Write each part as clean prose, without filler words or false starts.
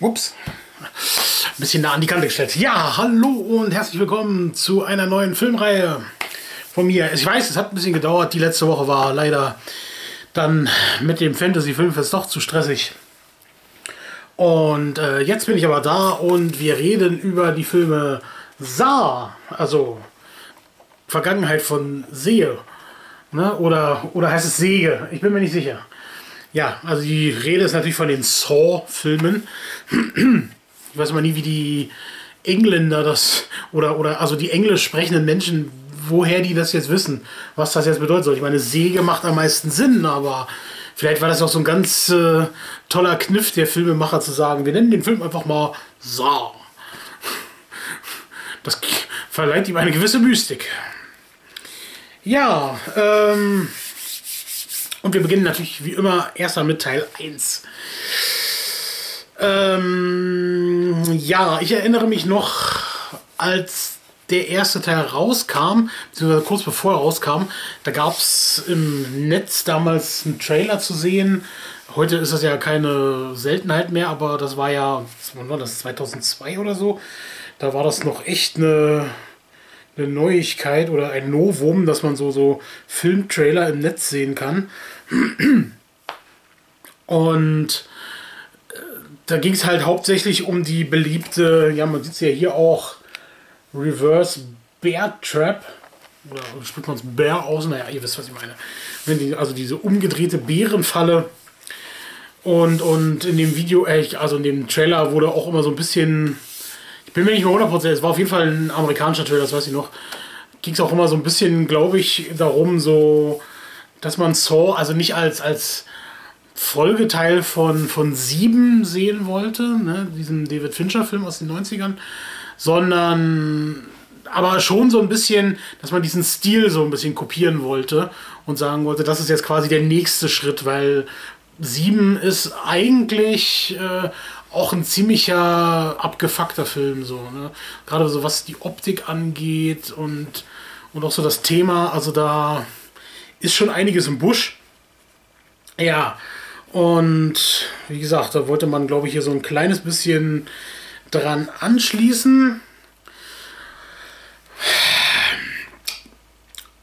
Ups. Ein bisschen nah an die Kante gestellt. Ja, hallo und herzlich willkommen zu einer neuen Filmreihe von mir. Ich weiß, es hat ein bisschen gedauert. Die letzte Woche war leider dann mit dem Fantasy-Filmfest doch zu stressig. Und jetzt bin ich aber da und wir reden über die Filme Saw, also Vergangenheit von Sehe. Ne? Oder heißt es Säge? Ich bin mir nicht sicher. Ja, also die Rede ist natürlich von den Saw-Filmen. Ich weiß immer nie, wie die Engländer das, oder also die englisch sprechenden Menschen, woher die das jetzt wissen, was das jetzt bedeuten soll. Ich meine, Säge macht am meisten Sinn, aber vielleicht war das auch so ein ganz toller Kniff der Filmemacher zu sagen, wir nennen den Film einfach mal Saw. Das verleiht ihm eine gewisse Mystik. Ja, und wir beginnen natürlich wie immer erstmal mit Teil 1. Ja, ich erinnere mich noch, als der erste Teil rauskam, beziehungsweise kurz bevor er rauskam, da gab es im Netz damals einen Trailer zu sehen. Heute ist das ja keine Seltenheit mehr, aber das war ja, wann war das, 2002 oder so? Da war das noch echt eine Neuigkeit oder ein Novum, dass man so Filmtrailer im Netz sehen kann. Und da ging es halt hauptsächlich um die beliebte, ja, man sieht es ja hier auch, Reverse Bear Trap. Oder spricht man es Bär aus? Naja, ihr wisst, was ich meine. Also diese umgedrehte Bärenfalle. Und in dem Video, also in dem Trailer wurde auch immer so ein bisschen... Ich bin mir nicht mehr 100%, es war auf jeden Fall ein amerikanischer Trailer, das weiß ich noch. Ging es auch immer so ein bisschen, glaube ich, darum, so, dass man Saw, also nicht als Folgeteil von Sieben sehen wollte, ne, diesem David Fincher-Film aus den 90ern, sondern aber schon so ein bisschen, dass man diesen Stil so ein bisschen kopieren wollte und sagen wollte, das ist jetzt quasi der nächste Schritt, weil Sieben ist eigentlich... auch ein ziemlicher abgefuckter Film, so, ne? Gerade so was die Optik angeht und auch so das Thema, also da ist schon einiges im Busch. Ja, und wie gesagt, da wollte man, glaube ich, hier so ein kleines bisschen dran anschließen.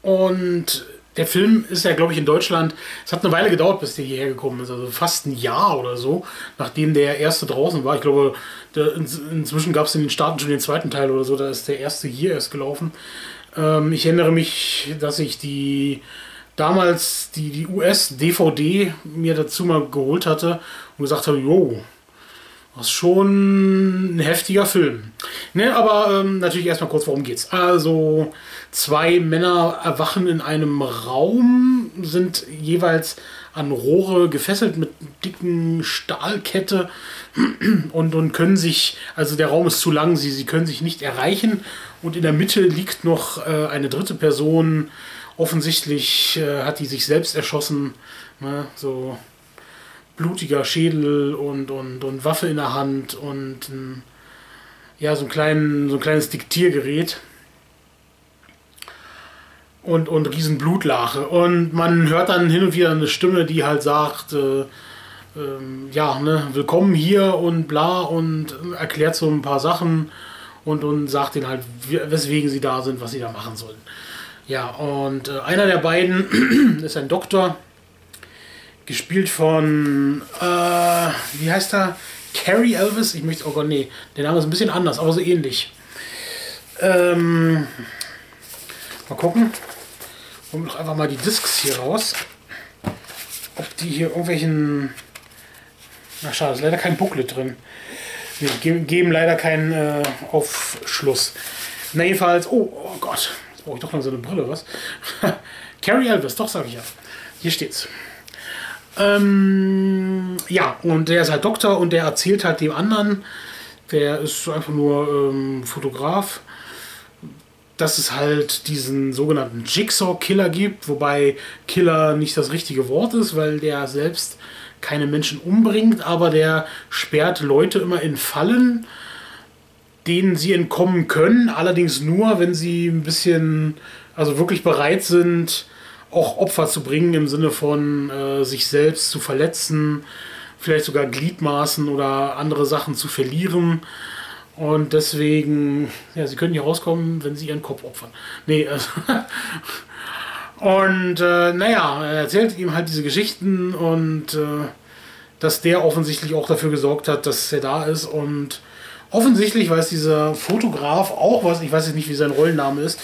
Und der Film ist ja, glaube ich, in Deutschland, es hat eine Weile gedauert, bis der hierher gekommen ist, also fast ein Jahr oder so, nachdem der erste draußen war. Ich glaube, inzwischen gab es in den Staaten schon den zweiten Teil oder so, da ist der erste hier erst gelaufen. Ich erinnere mich, dass ich damals die US-DVD mir dazu mal geholt hatte und gesagt habe, jo, das ist schon ein heftiger Film. Ne, aber natürlich erstmal kurz, worum geht's? Also zwei Männer erwachen in einem Raum, sind jeweils an Rohre gefesselt mit dicken Stahlkette und können sich, also der Raum ist zu lang, sie können sich nicht erreichen. Und in der Mitte liegt noch eine dritte Person. Offensichtlich hat die sich selbst erschossen. Ne, so... blutiger Schädel und Waffe in der Hand und ja, so ein kleines Diktiergerät und riesen Blutlache. Und man hört dann hin und wieder eine Stimme, die halt sagt, ja, ne, willkommen hier und bla, und erklärt so ein paar Sachen und sagt ihnen halt, weswegen sie da sind, was sie da machen sollen. Ja, und einer der beiden ist ein Doktor, gespielt von, wie heißt er? Cary Elwes? Ich möchte, oh Gott, nee, der Name ist ein bisschen anders, aber so ähnlich. Mal gucken. Holen wir doch einfach mal die Discs hier raus. Ob die hier irgendwelchen... Na schade, ist leider kein Booklet drin. Nee, geben leider keinen Aufschluss. Na jedenfalls, oh Gott, jetzt brauche ich doch noch so eine Brille, was? Cary Elwes, doch, sag ich ja. Hier steht's. Ja, und der ist halt Doktor und der erzählt halt dem anderen, der ist einfach nur Fotograf, dass es halt diesen sogenannten Jigsaw-Killer gibt, wobei Killer nicht das richtige Wort ist, weil der selbst keine Menschen umbringt, aber der sperrt Leute immer in Fallen, denen sie entkommen können, allerdings nur, wenn sie ein bisschen, also wirklich bereit sind, auch Opfer zu bringen, im Sinne von sich selbst zu verletzen vielleicht sogar Gliedmaßen oder andere Sachen zu verlieren. Und deswegen, ja, sie können nicht rauskommen, wenn sie ihren Kopf opfern. Nee, also und naja, er erzählt ihm halt diese Geschichten und dass der offensichtlich auch dafür gesorgt hat, dass er da ist. Und offensichtlich weiß dieser Fotograf auch was, ich weiß jetzt nicht, wie sein Rollenname ist,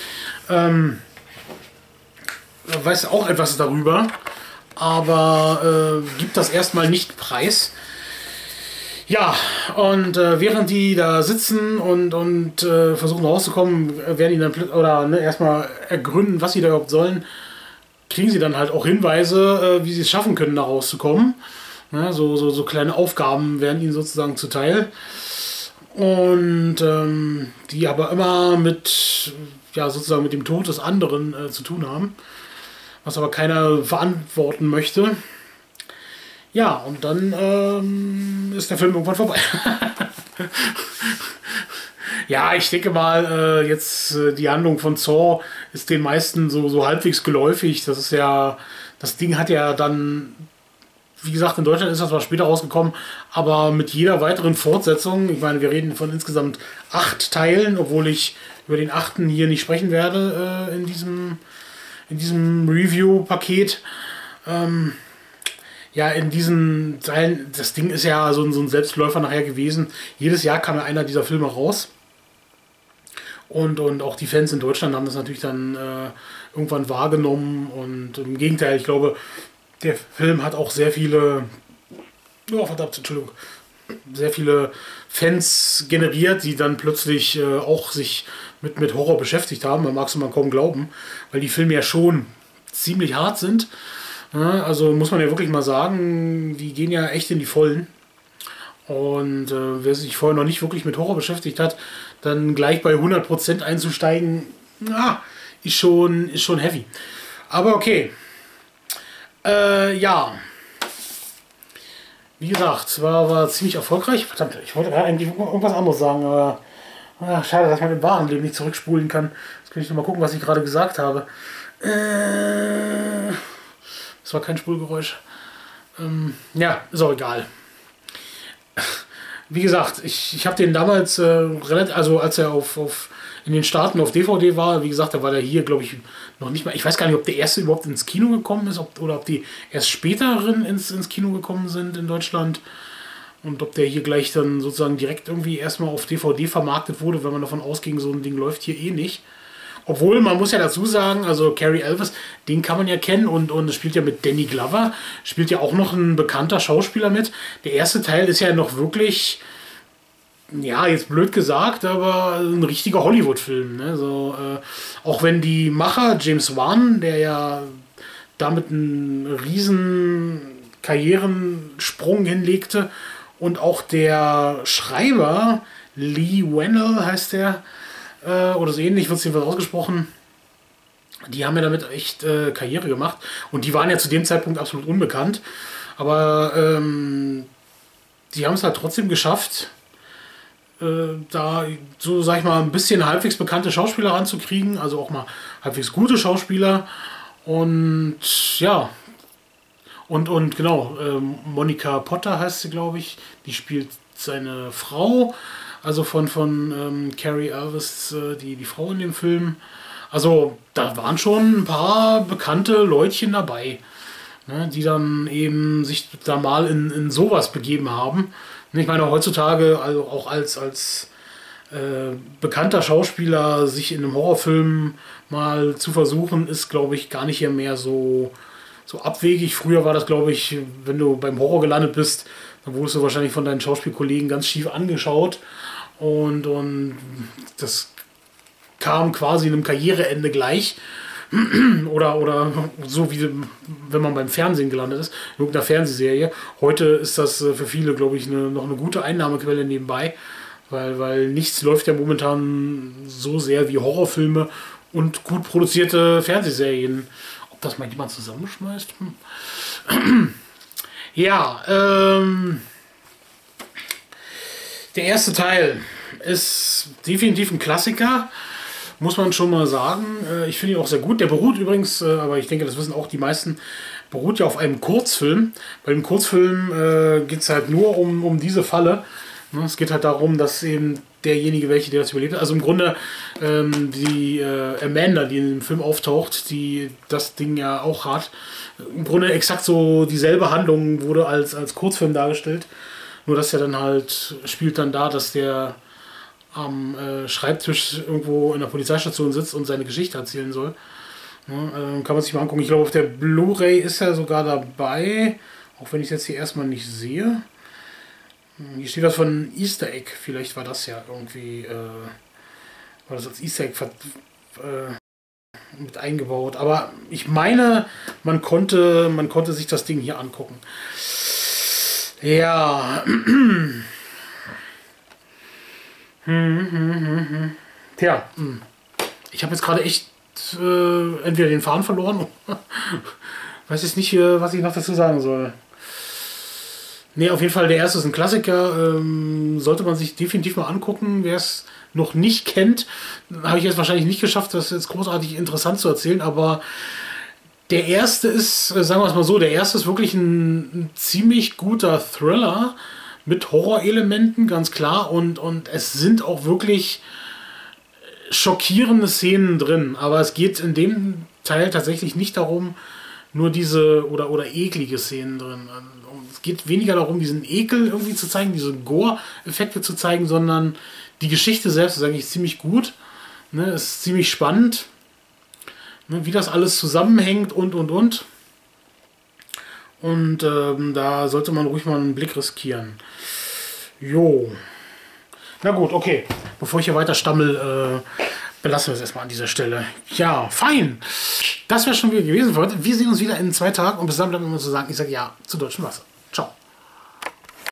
weiß auch etwas darüber, aber gibt das erstmal nicht preis. Ja, und während die da sitzen und versuchen rauszukommen, werden die dann erstmal ergründen, was sie da überhaupt sollen, kriegen sie dann halt auch Hinweise, wie sie es schaffen können, da rauszukommen. Ja, so kleine Aufgaben werden ihnen sozusagen zuteil. Und die aber immer mit, ja, sozusagen mit dem Tod des anderen zu tun haben, was aber keiner verantworten möchte. Ja, und dann ist der Film irgendwann vorbei. Ja, ich denke mal, jetzt die Handlung von Saw ist den meisten so halbwegs geläufig. Das ist ja, das Ding hat ja dann, wie gesagt, in Deutschland ist das mal später rausgekommen, aber mit jeder weiteren Fortsetzung, ich meine, wir reden von insgesamt 8 Teilen, obwohl ich über den 8. hier nicht sprechen werde in diesem Review-Paket. Ja, in diesen Teilen, das Ding ist ja so ein Selbstläufer nachher gewesen. Jedes Jahr kam ja einer dieser Filme raus. Und auch die Fans in Deutschland haben das natürlich dann irgendwann wahrgenommen. Und im Gegenteil, ich glaube, der Film hat auch sehr viele, oh, verdammt, Entschuldigung, sehr viele Fans generiert, die dann plötzlich auch sich mit Horror beschäftigt haben. Da magst du mal kaum glauben, weil die Filme ja schon ziemlich hart sind. Also muss man ja wirklich mal sagen, die gehen ja echt in die Vollen. Und wer sich vorher noch nicht wirklich mit Horror beschäftigt hat, dann gleich bei 100% einzusteigen, na, ist schon heavy. Aber okay. Ja. Wie gesagt, war ziemlich erfolgreich. Verdammt, ich wollte eigentlich irgendwas anderes sagen, aber ach, schade, dass man im wahren Leben nicht zurückspulen kann. Jetzt kann ich noch mal gucken, was ich gerade gesagt habe. Das war kein Spulgeräusch. Ja, ist auch egal. Wie gesagt, ich habe den damals relativ, also als er in den Staaten auf DVD war, wie gesagt, da war der hier, glaube ich, noch nicht mal. Ich weiß gar nicht, ob der erste überhaupt ins Kino gekommen ist oder ob die erst späteren ins Kino gekommen sind in Deutschland. Und ob der hier gleich dann sozusagen direkt irgendwie erstmal auf DVD vermarktet wurde, wenn man davon ausging, so ein Ding läuft hier eh nicht. Obwohl, man muss ja dazu sagen, also Cary Elwes, den kann man ja kennen und spielt ja mit Danny Glover, spielt ja auch noch ein bekannter Schauspieler mit. Der erste Teil ist ja noch wirklich, ja, jetzt blöd gesagt, aber ein richtiger Hollywood-Film. Ne? So, auch wenn die Macher, James Wan, der ja damit einen riesen Karrierensprung hinlegte, und auch der Schreiber, Leigh Whannell heißt der, oder so ähnlich wird es jedenfalls ausgesprochen. Die haben ja damit echt Karriere gemacht. Und die waren ja zu dem Zeitpunkt absolut unbekannt. Aber die haben es halt trotzdem geschafft, da so, sag ich mal, ein bisschen halbwegs bekannte Schauspieler ranzukriegen. Also auch mal halbwegs gute Schauspieler. Und ja. Und genau, Monica Potter heißt sie, glaube ich. Die spielt seine Frau. Also von Cary Elwes, die Frau in dem Film. Also da waren schon ein paar bekannte Leutchen dabei, ne, die dann eben sich da mal in sowas begeben haben. Und ich meine, heutzutage, also auch als bekannter Schauspieler sich in einem Horrorfilm mal zu versuchen, ist, glaube ich, gar nicht mehr so abwegig. Früher war das, glaube ich, wenn du beim Horror gelandet bist, dann wurdest du wahrscheinlich von deinen Schauspielkollegen ganz schief angeschaut. Und das kam quasi einem Karriereende gleich. oder so wie wenn man beim Fernsehen gelandet ist, in irgendeiner Fernsehserie. Heute ist das für viele, glaube ich, noch eine gute Einnahmequelle nebenbei, weil nichts läuft ja momentan so sehr wie Horrorfilme und gut produzierte Fernsehserien. Ob das mal jemand zusammenschmeißt? Ja, der erste Teil ist definitiv ein Klassiker, muss man schon mal sagen. Ich finde ihn auch sehr gut. Der beruht übrigens, aber ich denke, das wissen auch die meisten, beruht ja auf einem Kurzfilm. Bei dem Kurzfilm geht es halt nur um diese Falle. Es geht halt darum, dass eben derjenige, der das überlebt hat, also im Grunde die Amanda, die in dem Film auftaucht, die das Ding ja auch hat, im Grunde exakt so dieselbe Handlung wurde als Kurzfilm dargestellt. Nur dass er dann halt spielt dann da, dass der am Schreibtisch irgendwo in der Polizeistation sitzt und seine Geschichte erzählen soll. Ja, kann man sich mal angucken. Ich glaube, auf der Blu-ray ist er sogar dabei, auch wenn ich es jetzt hier erstmal nicht sehe. Hier steht was von Easter Egg. Vielleicht war das ja irgendwie war das als Easter Egg mit eingebaut. Aber ich meine, man konnte sich das Ding hier angucken. Ja. Tja, ich habe jetzt gerade echt entweder den Faden verloren. Weiß jetzt nicht, was ich noch dazu sagen soll. Ne, auf jeden Fall, der erste ist ein Klassiker. Sollte man sich definitiv mal angucken. Wer es noch nicht kennt, habe ich jetzt wahrscheinlich nicht geschafft, das jetzt großartig interessant zu erzählen. Aber der erste ist, sagen wir es mal so, der erste ist wirklich ein ziemlich guter Thriller mit Horrorelementen, ganz klar. Und es sind auch wirklich schockierende Szenen drin. Aber es geht in dem Teil tatsächlich nicht darum, nur diese oder eklige Szenen drin. Es geht weniger darum, diesen Ekel irgendwie zu zeigen, diese Gore-Effekte zu zeigen, sondern die Geschichte selbst ist eigentlich ziemlich gut. Ne, ist ziemlich spannend, ne, wie das alles zusammenhängt und. Und da sollte man ruhig mal einen Blick riskieren. Jo. Na gut, okay. Bevor ich hier weiter stammel, belassen wir es erstmal an dieser Stelle. Ja, fein. Das wäre schon wieder gewesen für heute. Wir sehen uns wieder in 2 Tagen und bis dann bleibt mir nur zu sagen, ich sage ja zu deutschem Wasser.